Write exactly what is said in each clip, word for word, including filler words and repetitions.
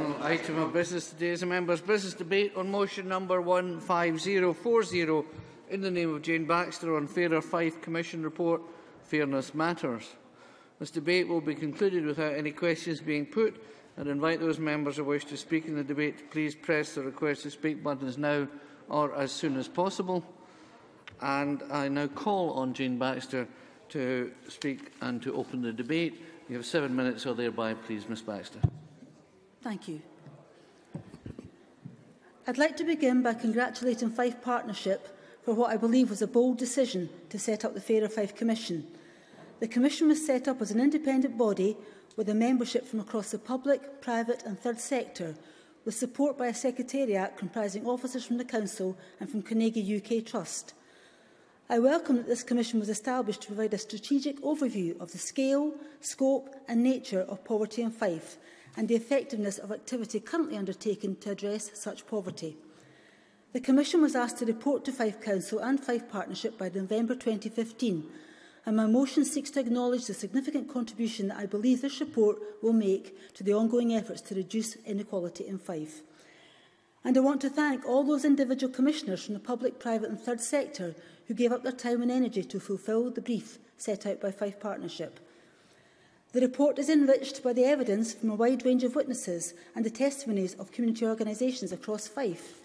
Um, item of business today is a member's business debate on motion number one five zero four zero in the name of Jane Baxter on Fairer Fife Commission report, Fairness Matters. This debate will be concluded without any questions being put, and invite those members who wish to speak in the debate to please press the request to speak buttons now or as soon as possible. And I now call on Jane Baxter to speak and to open the debate. You have seven minutes or thereby, please, Miz Baxter. Thank you. I'd like to begin by congratulating Fife Partnership for what I believe was a bold decision to set up the Fairer Fife Commission. The Commission was set up as an independent body with a membership from across the public, private and third sector, with support by a secretariat comprising officers from the Council and from Carnegie U K Trust. I welcome that this Commission was established to provide a strategic overview of the scale, scope and nature of poverty in Fife, and the effectiveness of activity currently undertaken to address such poverty. The Commission was asked to report to Fife Council and Fife Partnership by November twenty fifteen, and my motion seeks to acknowledge the significant contribution that I believe this report will make to the ongoing efforts to reduce inequality in Fife. And I want to thank all those individual commissioners from the public, private and third sector who gave up their time and energy to fulfil the brief set out by Fife Partnership. The report is enriched by the evidence from a wide range of witnesses and the testimonies of community organisations across Fife.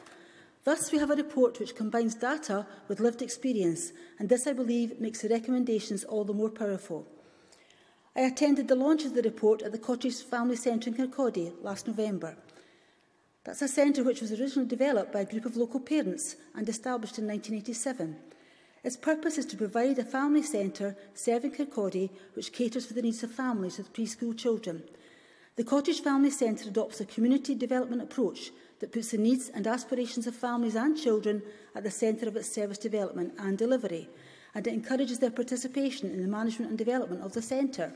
Thus, we have a report which combines data with lived experience, and this, I believe, makes the recommendations all the more powerful. I attended the launch of the report at the Cottage Family Centre in Kirkcaldy last November. That's a centre which was originally developed by a group of local parents and established in nineteen eighty-seven. Its purpose is to provide a family centre serving Kirkcaldy which caters for the needs of families with preschool children. The Cottage Family Centre adopts a community development approach that puts the needs and aspirations of families and children at the centre of its service development and delivery, and it encourages their participation in the management and development of the centre.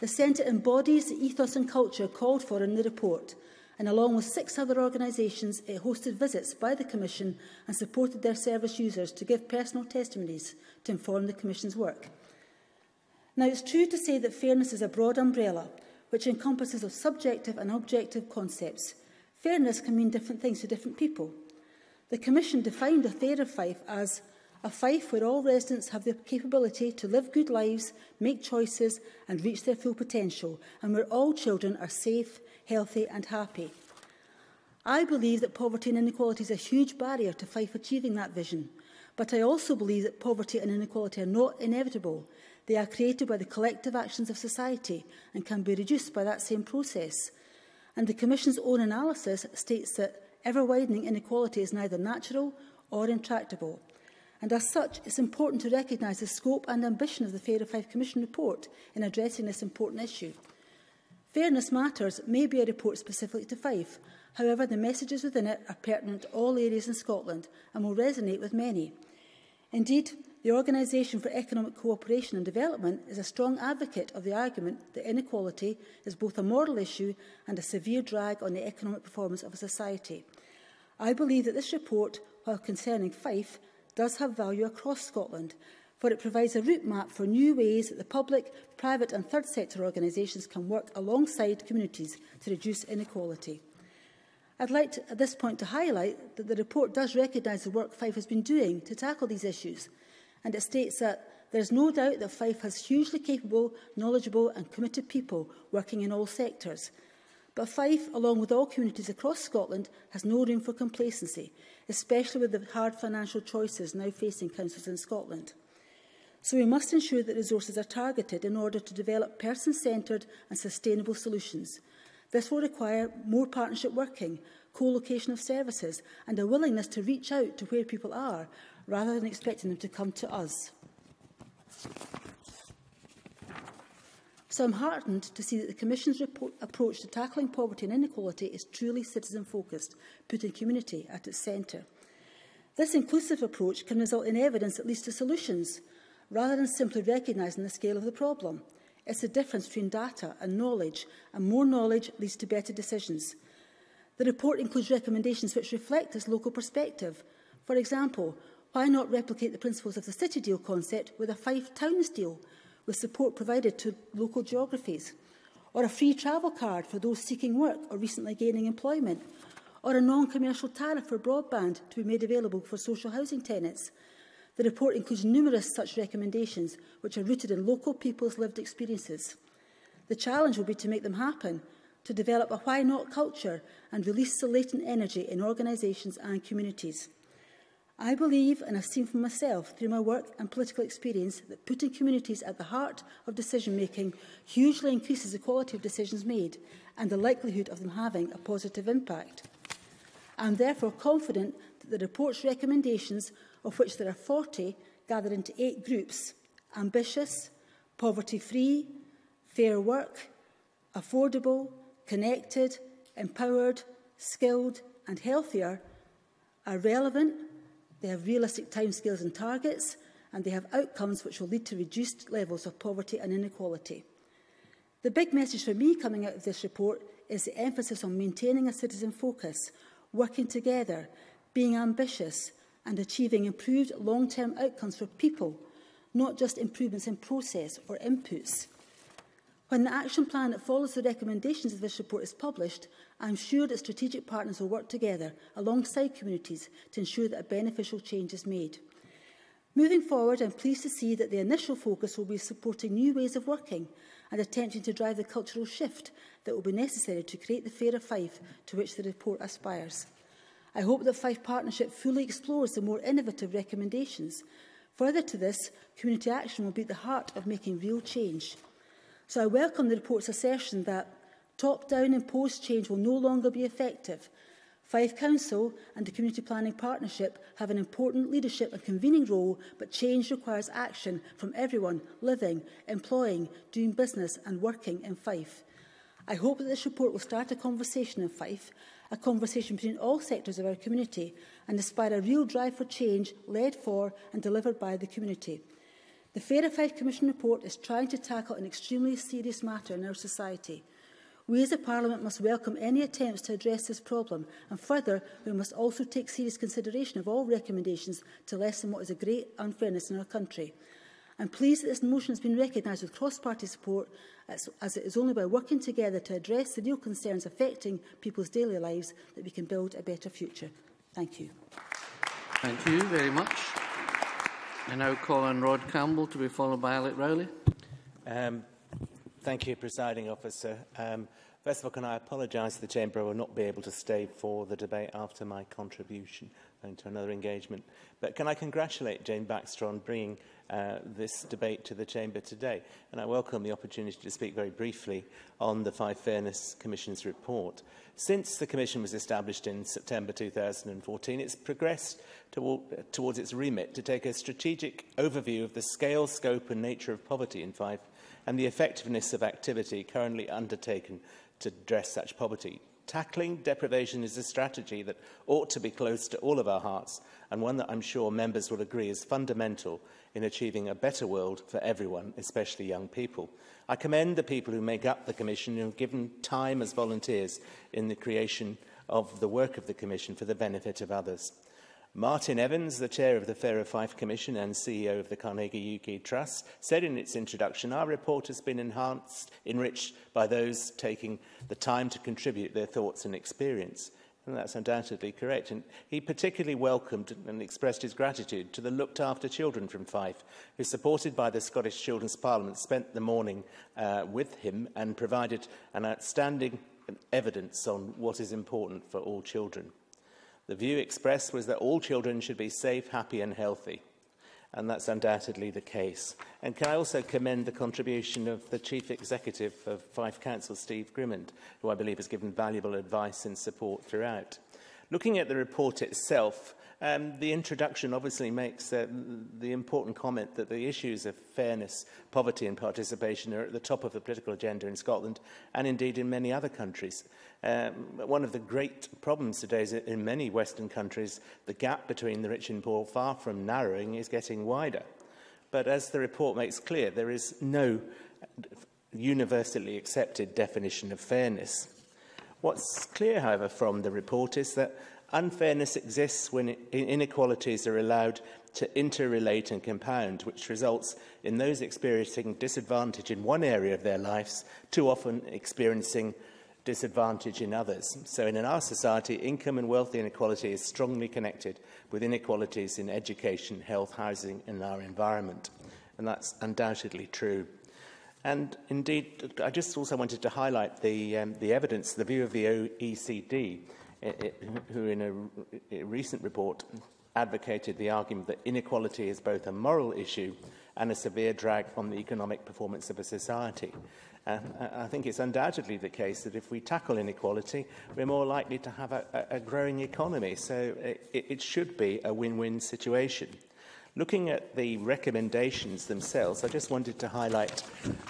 The centre embodies the ethos and culture called for in the report, and along with six other organisations, it hosted visits by the Commission and supported their service users to give personal testimonies to inform the Commission's work. Now, it's true to say that fairness is a broad umbrella which encompasses of subjective and objective concepts. Fairness can mean different things to different people. The Commission defined a fairer Fife as a Fife where all residents have the capability to live good lives, make choices and reach their full potential, and where all children are safe, healthy and happy. I believe that poverty and inequality is a huge barrier to Fife achieving that vision, but I also believe that poverty and inequality are not inevitable. They are created by the collective actions of society and can be reduced by that same process. And the Commission's own analysis states that ever-widening inequality is neither natural or intractable. And as such, it's important to recognise the scope and ambition of the Fairer Fife Commission report in addressing this important issue. Fairness Matters may be a report specific to Fife. However, the messages within it are pertinent to all areas in Scotland and will resonate with many. Indeed, the Organisation for Economic Cooperation and Development is a strong advocate of the argument that inequality is both a moral issue and a severe drag on the economic performance of a society. I believe that this report, while concerning Fife, does have value across Scotland, for it provides a route map for new ways that the public, private and third sector organisations can work alongside communities to reduce inequality. I'd like to, at this point to highlight that the report does recognise the work Fife has been doing to tackle these issues, and it states that there is no doubt that Fife has hugely capable, knowledgeable and committed people working in all sectors. But Fife, along with all communities across Scotland, has no room for complacency, especially with the hard financial choices now facing councils in Scotland. So we must ensure that resources are targeted in order to develop person-centred and sustainable solutions. This will require more partnership working, co-location of services and a willingness to reach out to where people are, rather than expecting them to come to us. So I'm heartened to see that the Commission's report approach to tackling poverty and inequality is truly citizen-focused, putting community at its centre. This inclusive approach can result in evidence that leads to solutions, rather than simply recognising the scale of the problem. It's the difference between data and knowledge, and more knowledge leads to better decisions. The report includes recommendations which reflect this local perspective. For example, why not replicate the principles of the city deal concept with a Fife towns deal, with support provided to local geographies? or a free travel card for those seeking work or recently gaining employment, or a non-commercial tariff for broadband to be made available for social housing tenants. The report includes numerous such recommendations, which are rooted in local people's lived experiences. The challenge will be to make them happen, to develop a why-not culture and release the latent energy in organisations and communities. I believe, and I've seen for myself through my work and political experience, that putting communities at the heart of decision-making hugely increases the quality of decisions made and the likelihood of them having a positive impact. I am therefore confident that the report's recommendations, of which there are forty, gathered into eight groups: ambitious, poverty-free, fair work, affordable, connected, empowered, skilled and healthier, are relevant. They have realistic timescales and targets, and they have outcomes which will lead to reduced levels of poverty and inequality. The big message for me coming out of this report is the emphasis on maintaining a citizen focus, working together, being ambitious, and achieving improved long-term outcomes for people, not just improvements in process or inputs. When the action plan that follows the recommendations of this report is published, I am sure that strategic partners will work together alongside communities to ensure that a beneficial change is made. Moving forward, I am pleased to see that the initial focus will be supporting new ways of working and attempting to drive the cultural shift that will be necessary to create the fairer Fife to which the report aspires. I hope that Fife Partnership fully explores the more innovative recommendations. Further to this, community action will be at the heart of making real change. So I welcome the report's assertion that top-down imposed change will no longer be effective. Fife Council and the Community Planning Partnership have an important leadership and convening role, but change requires action from everyone living, employing, doing business and working in Fife. I hope that this report will start a conversation in Fife, a conversation between all sectors of our community, and inspire a real drive for change led for and delivered by the community. The Fairer Fife Commission report is trying to tackle an extremely serious matter in our society. We as a Parliament must welcome any attempts to address this problem, and further, we must also take serious consideration of all recommendations to lessen what is a great unfairness in our country. I am pleased that this motion has been recognised with cross-party support, as, as it is only by working together to address the real concerns affecting people's daily lives that we can build a better future. Thank you. Thank you very much. I now call on Rod Campbell to be followed by Alex Rowley. Um, thank you, Presiding Officer. Um, first of all, can I apologise to the Chamber? I will not be able to stay for the debate after my contribution and to another engagement. But can I congratulate Jane Baxter on bringing Uh, this debate to the Chamber today, and I welcome the opportunity to speak very briefly on the Fife Fairness Commission's report. Since the Commission was established in September two thousand fourteen, it's progressed to, uh, towards its remit to take a strategic overview of the scale, scope and nature of poverty in Fife and the effectiveness of activity currently undertaken to address such poverty. Tackling deprivation is a strategy that ought to be close to all of our hearts, and one that I'm sure members will agree is fundamental in achieving a better world for everyone, especially young people. I commend the people who make up the Commission and who have given time as volunteers in the creation of the work of the Commission for the benefit of others. Martin Evans, the Chair of the Fairer Fife Commission and C E O of the Carnegie U K Trust, said in its introduction, our report has been enhanced, enriched by those taking the time to contribute their thoughts and experience. And that's undoubtedly correct. And he particularly welcomed and expressed his gratitude to the looked-after children from Fife, who, supported by the Scottish Children's Parliament, spent the morning uh, with him and provided an outstanding evidence on what is important for all children. The view expressed was that all children should be safe, happy and healthy. And that's undoubtedly the case. And can I also commend the contribution of the Chief Executive of Fife Council, Steve Grimond, who I believe has given valuable advice and support throughout. Looking at the report itself, um, the introduction obviously makes uh, the important comment that the issues of fairness, poverty and participation are at the top of the political agenda in Scotland and indeed in many other countries. Um, one of the great problems today is that in many Western countries, the gap between the rich and poor, far from narrowing, is getting wider. But as the report makes clear, there is no universally accepted definition of fairness. What's clear, however, from the report is that Unfairness exists when inequalities are allowed to interrelate and compound, which results in those experiencing disadvantage in one area of their lives too often experiencing disadvantage in others. So in our society, income and wealth inequality is strongly connected with inequalities in education, health, housing and our environment. And that's undoubtedly true. And indeed, I just also wanted to highlight the, um, the evidence, the view of the O E C D, it, it, who in a, a recent report advocated the argument that inequality is both a moral issue and a severe drag on the economic performance of a society. Uh, I think it's undoubtedly the case that if we tackle inequality, we're more likely to have a, a growing economy. So it, it should be a win-win situation. Looking at the recommendations themselves, I just wanted to highlight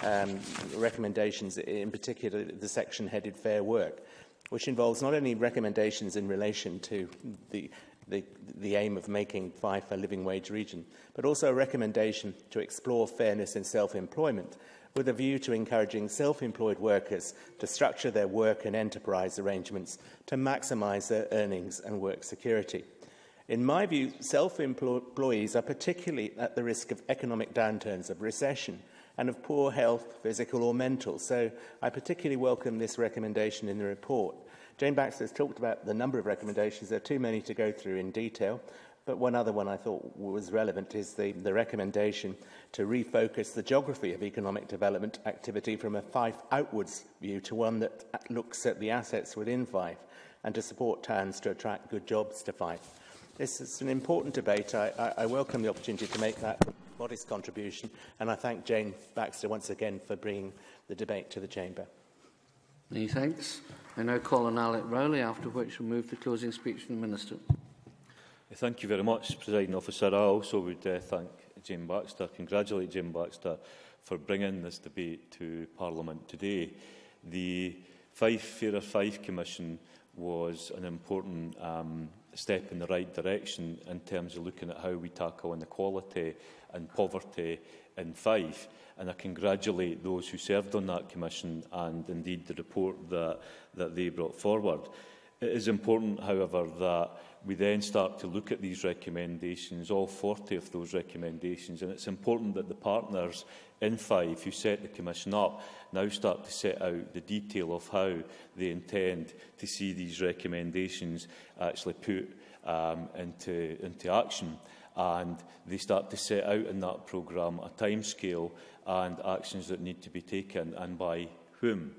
um, recommendations, in particular the section headed Fair Work, which involves not only recommendations in relation to the, the, the aim of making Fife a living wage region, but also a recommendation to explore fairness in self-employment, with a view to encouraging self-employed workers to structure their work and enterprise arrangements to maximise their earnings and work security. In my view, self-employees are particularly at the risk of economic downturns, of recession, and of poor health, physical or mental. So I particularly welcome this recommendation in the report. Jane Baxter has talked about the number of recommendations. There are too many to go through in detail. But one other one I thought was relevant is the, the recommendation to refocus the geography of economic development activity from a Fife outwards view to one that looks at the assets within Fife and to support towns to attract good jobs to Fife. This is an important debate. I, I, I welcome the opportunity to make that modest contribution, and I thank Jane Baxter once again for bringing the debate to the Chamber. Many thanks. I now call on Alex Rowley, after which we'll move to closing speech from the Minister. Thank you very much, Presiding Officer. I also would uh, thank Jane Baxter, congratulate Jane Baxter for bringing this debate to Parliament today. The Fife Fairer Fife Commission was an important um, step in the right direction in terms of looking at how we tackle inequality and poverty in Fife. And I congratulate those who served on that commission and indeed the report that, that they brought forward. It is important, however, that we then start to look at these recommendations, all forty of those recommendations, and it's important that the partners in Fife who set the Commission up now start to set out the detail of how they intend to see these recommendations actually put um, into, into action. And they start to set out in that programme a timescale and actions that need to be taken and by whom.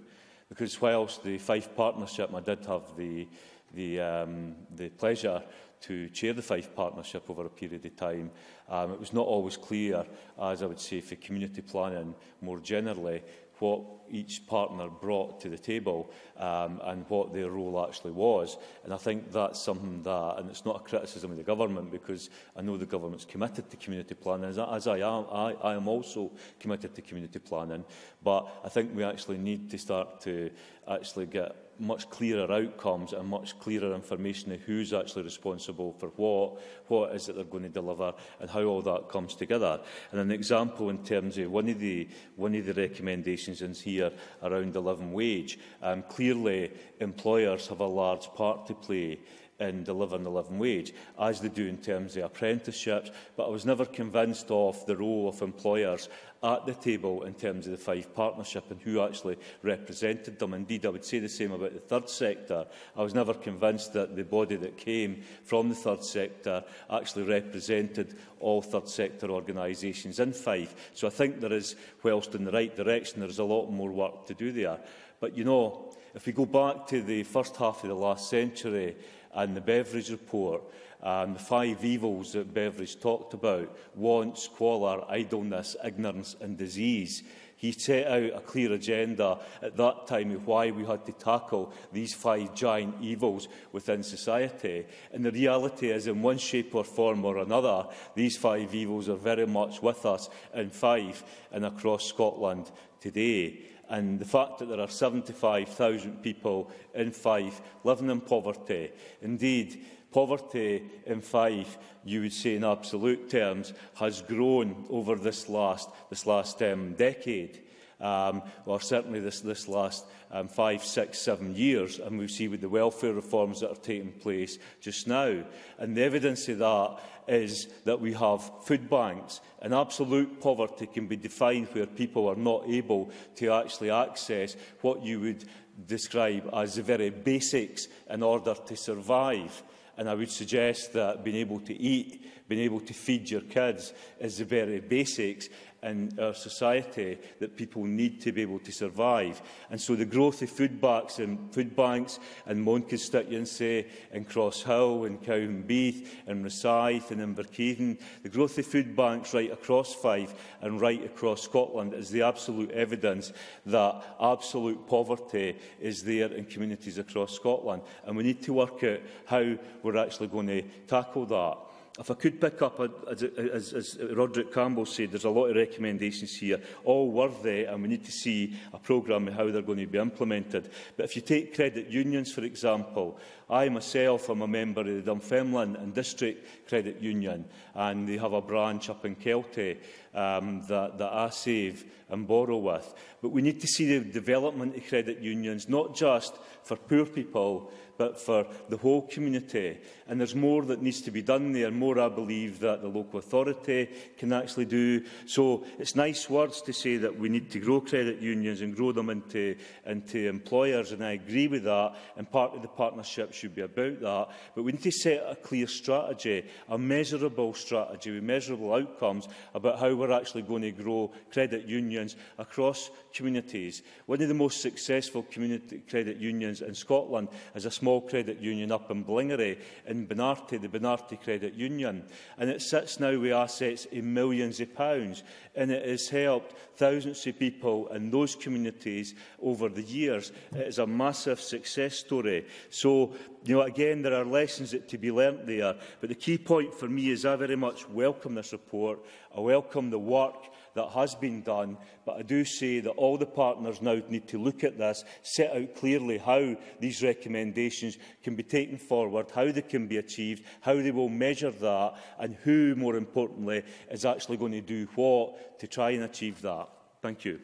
Because whilst the Fife Partnership, and I did have the, the, um, the pleasure to chair the Fife Partnership over a period of time, um, it was not always clear, as I would say, for community planning more generally, what each partner brought to the table um, and what their role actually was. And I think that's something that, and it's not a criticism of the government, because I know the government's committed to community planning, as, as I am, I, I am also committed to community planning, but I think we actually need to start to actually get much clearer outcomes and much clearer information of who's actually responsible for what, what is it they're going to deliver, and how all that comes together. And an example in terms of one of the, one of the recommendations in here around the living wage, um, clearly employers have a large part to play in delivering the living wage, as they do in terms of apprenticeships, but I was never convinced of the role of employers at the table in terms of the Fife Partnership and who actually represented them. Indeed, I would say the same about the third sector. I was never convinced that the body that came from the third sector actually represented all third sector organisations in Fife. So I think there is, whilst in the right direction, there is a lot more work to do there. But you know, if we go back to the first half of the last century and the Beveridge report, Um, the five evils that Beveridge talked about, want, squalor, idleness, ignorance and disease. He set out a clear agenda at that time of why we had to tackle these five giant evils within society. And the reality is, in one shape or form or another, these five evils are very much with us in Fife and across Scotland today. And the fact that there are seventy-five thousand people in Fife living in poverty, indeed, poverty in Fife, you would say in absolute terms, has grown over this last, this last um, decade. um, or certainly this, this last um, five, six, seven years, and we see with the welfare reforms that are taking place just now. And the evidence of that is that we have food banks, and absolute poverty can be defined where people are not able to actually access what you would describe as the very basics in order to survive. And I would suggest that being able to eat, being able to feed your kids is the very basics in our society that people need to be able to survive. And so the growth of food banks and food banks in my own constituency, in Crosshill, in Cowdenbeath, in Rosyth, in Inverkeithing, the growth of food banks right across Fife and right across Scotland is the absolute evidence that absolute poverty is there in communities across Scotland. And we need to work out how we're actually going to tackle that. If I could pick up, as, as, as Roderick Campbell said, there's a lot of recommendations here, all worthy, and we need to see a programme of how they're going to be implemented. But if you take credit unions, for example, I myself am a member of the Dunfermline and District Credit Union, and they have a branch up in Kelty um, that, that I save and borrow with. But we need to see the development of credit unions, not just for poor people, but for the whole community. And there's more that needs to be done there, more I believe that the local authority can actually do. So it's nice words to say that we need to grow credit unions and grow them into, into employers, and I agree with that, and part of the partnership should be about that. But we need to set a clear strategy, a measurable strategy with measurable outcomes about how we're actually going to grow credit unions across communities. One of the most successful community credit unions in Scotland is a small credit union up in Blingary, in Benarty, the Benarty Credit Union. And it sits now with assets in millions of pounds, and it has helped thousands of people in those communities over the years. It is a massive success story. So, you know, again, there are lessons that to be learnt there. But the key point for me is I very much welcome this report. I welcome the work that has been done, but I do say that all the partners now need to look at this, set out clearly how these recommendations can be taken forward, how they can be achieved, how they will measure that, and who, more importantly, is actually going to do what to try and achieve that. Thank you.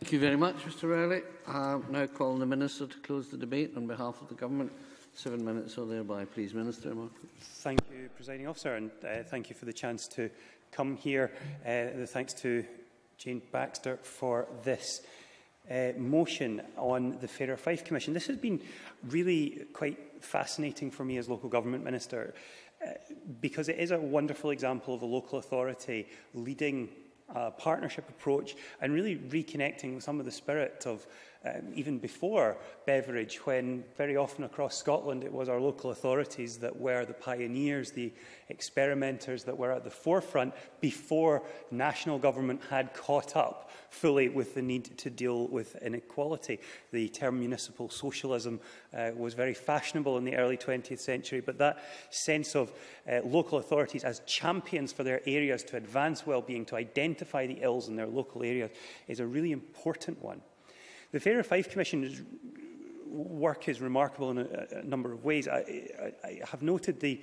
Thank you very much, Mr Rowley. I now call on the Minister to close the debate on behalf of the Government. Seven minutes or thereby, please, Minister. Thank you, Presiding Officer, and uh, thank you for the chance to come here. Uh, thanks to Jane Baxter for this uh, motion on the Fairer Fife Commission. This has been really quite fascinating for me as Local Government Minister, uh, because it is a wonderful example of a local authority leading a partnership approach and really reconnecting with some of the spirit of Um, even before Beveridge, when very often across Scotland it was our local authorities that were the pioneers, the experimenters that were at the forefront before national government had caught up fully with the need to deal with inequality. The term municipal socialism uh, was very fashionable in the early twentieth century, but that sense of uh, local authorities as champions for their areas to advance well-being, to identify the ills in their local areas, is a really important one. The Fairer Fife Commission's work is remarkable in a, a number of ways. I, I, I have noted the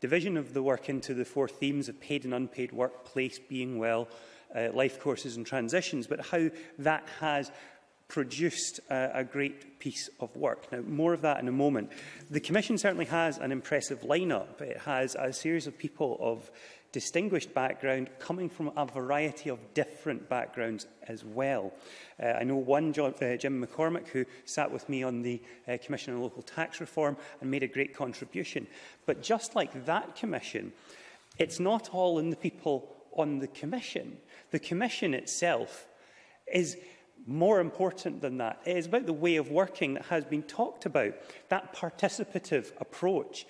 division of the work into the four themes of paid and unpaid work, place, being well, uh, life courses and transitions, but how that has produced uh, a great piece of work. Now, more of that in a moment. The Commission certainly has an impressive lineup. It has a series of people of distinguished background, coming from a variety of different backgrounds as well. Uh, I know one, John, uh, Jim McCormick, who sat with me on the uh, Commission on Local Tax Reform and made a great contribution. But just like that commission, it's not all in the people on the commission. The commission itself is more important than that. It is about the way of working that has been talked about, that participative approach.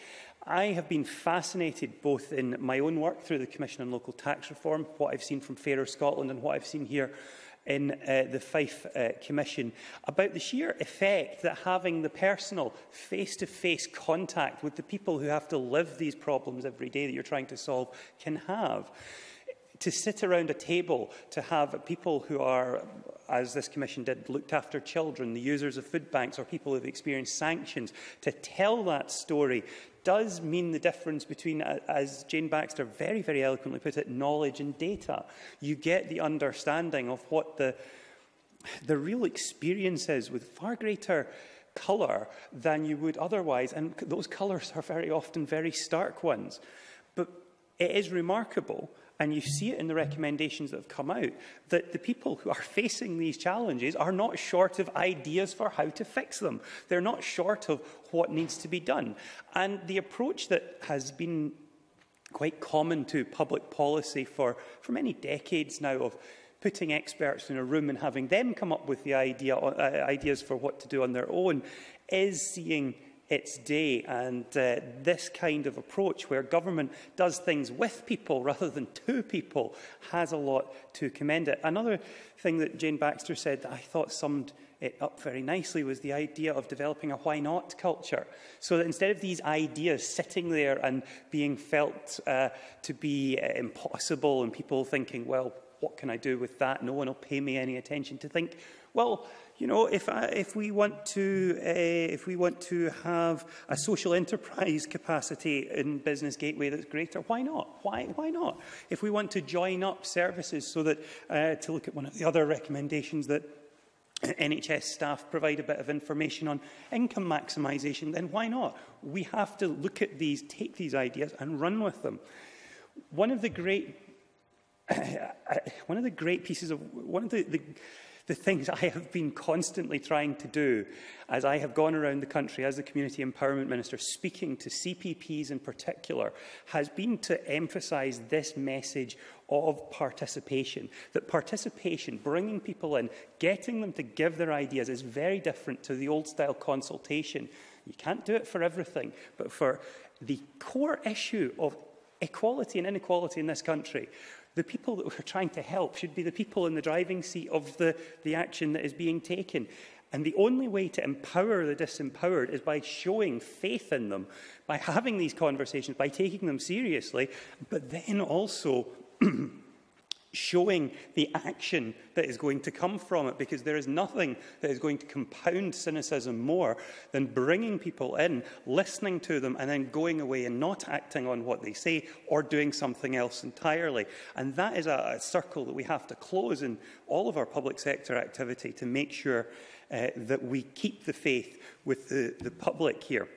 I have been fascinated both in my own work through the Commission on Local Tax Reform, what I've seen from Fairer Scotland and what I've seen here in uh, the Fife uh, Commission, about the sheer effect that having the personal face-to-face contact with the people who have to live these problems every day that you're trying to solve can have. To sit around a table, to have people who are, as this commission did, looked after children, the users of food banks, or people who have experienced sanctions, to tell that story does mean the difference between, as Jane Baxter very, very eloquently put it, knowledge and data. You get the understanding of what the the real experiences with far greater colour than you would otherwise, and those colours are very often very stark ones. But it is remarkable, and you see it in the recommendations that have come out, that the people who are facing these challenges are not short of ideas for how to fix them. They're not short of what needs to be done. And the approach that has been quite common to public policy for, for many decades now, of putting experts in a room and having them come up with the idea, uh, ideas for what to do on their own, is seeing its day. And uh, this kind of approach, where government does things with people rather than to people, has a lot to commend it. Another thing that Jane Baxter said that I thought summed it up very nicely was the idea of developing a why not culture, so that instead of these ideas sitting there and being felt uh, to be uh, impossible, and people thinking, well, what can I do with that? No one will pay me any attention. To think, well, you know, if, I, if we want to, uh, if we want to have a social enterprise capacity in Business Gateway that's greater, why not? Why, why not? If we want to join up services, so that, uh, to look at one of the other recommendations, that N H S staff provide a bit of information on income maximisation, then why not? We have to look at these, take these ideas and run with them. One of the great One of the great pieces of one of the, the, the things I have been constantly trying to do as I have gone around the country as the Community Empowerment Minister, speaking to C P Ps in particular, has been to emphasise this message of participation. That participation, bringing people in, getting them to give their ideas, is very different to the old-style consultation. You can't do it for everything, but for the core issue of equality and inequality in this country, the people that we're trying to help should be the people in the driving seat of the, the action that is being taken. And the only way to empower the disempowered is by showing faith in them, by having these conversations, by taking them seriously, but then also showing the action that is going to come from it, because there is nothing that is going to compound cynicism more than bringing people in, listening to them, and then going away and not acting on what they say or doing something else entirely. And that is a, a circle that we have to close in all of our public sector activity, to make sure uh, that we keep the faith with the, the public here.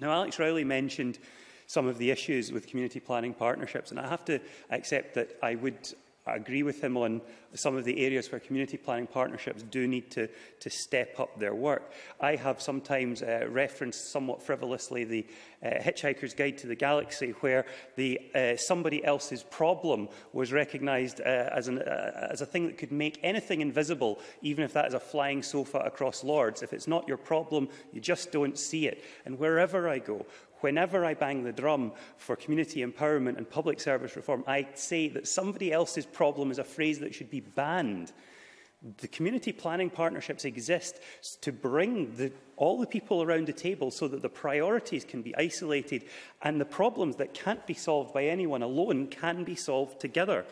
Now, Alex Rowley mentioned some of the issues with community planning partnerships, and I have to accept that I would agree with him on some of the areas where community planning partnerships do need to, to step up their work. I have sometimes uh, referenced somewhat frivolously the uh, Hitchhiker's Guide to the Galaxy, where the, uh, somebody else's problem was recognised uh, as, an, uh, as a thing that could make anything invisible, even if that is a flying sofa across Lords. If it's not your problem, you just don't see it. And wherever I go, whenever I bang the drum for community empowerment and public service reform, I say that somebody else's problem is a phrase that should be banned. The community planning partnerships exist to bring the, all the people around the table, so that the priorities can be isolated and the problems that can't be solved by anyone alone can be solved together.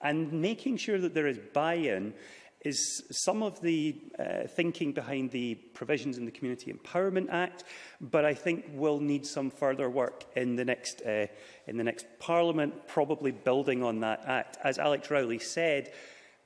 And making sure that there is buy-in is some of the uh, thinking behind the provisions in the Community Empowerment Act, but I think we'll need some further work in the next, uh, in the next Parliament, probably building on that Act. As Alex Rowley said,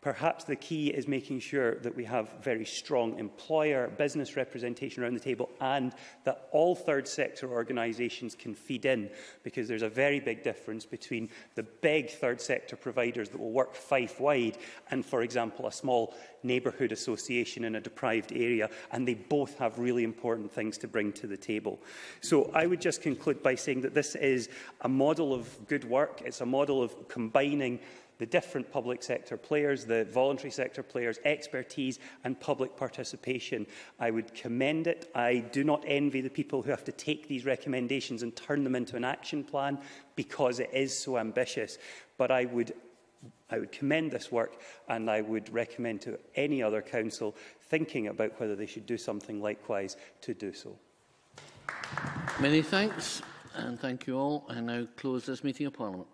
perhaps the key is making sure that we have very strong employer business representation around the table, and that all third sector organisations can feed in, because there's a very big difference between the big third sector providers that will work Fife-wide and, for example, a small neighbourhood association in a deprived area, and they both have really important things to bring to the table. So I would just conclude by saying that this is a model of good work. It's a model of combining the different public sector players, the voluntary sector players, expertise and public participation. I would commend it. I do not envy the people who have to take these recommendations and turn them into an action plan, because it is so ambitious. But I would, I would commend this work, and I would recommend to any other council thinking about whether they should do something likewise to do so. Many thanks, and thank you all. I now close this meeting of Parliament.